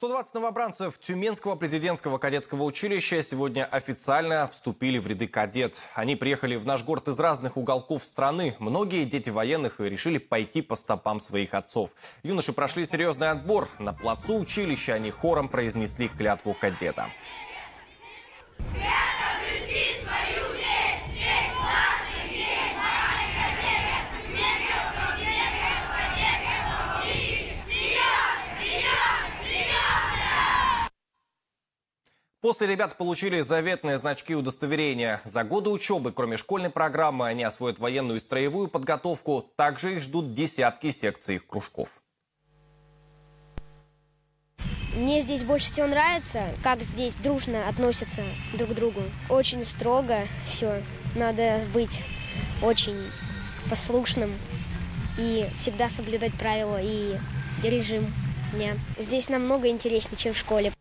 120 новобранцев Тюменского президентского кадетского училища сегодня официально вступили в ряды кадет. Они приехали в наш город из разных уголков страны. Многие дети военных решили пойти по стопам своих отцов. Юноши прошли серьезный отбор. На плацу училища они хором произнесли клятву кадета. После ребят получили заветные значки удостоверения. За годы учебы, кроме школьной программы, они освоят военную и строевую подготовку. Также их ждут десятки секций и кружков. Мне здесь больше всего нравится, как здесь дружно относятся друг к другу. Очень строго все. Надо быть очень послушным и всегда соблюдать правила и режим дня. Здесь намного интереснее, чем в школе.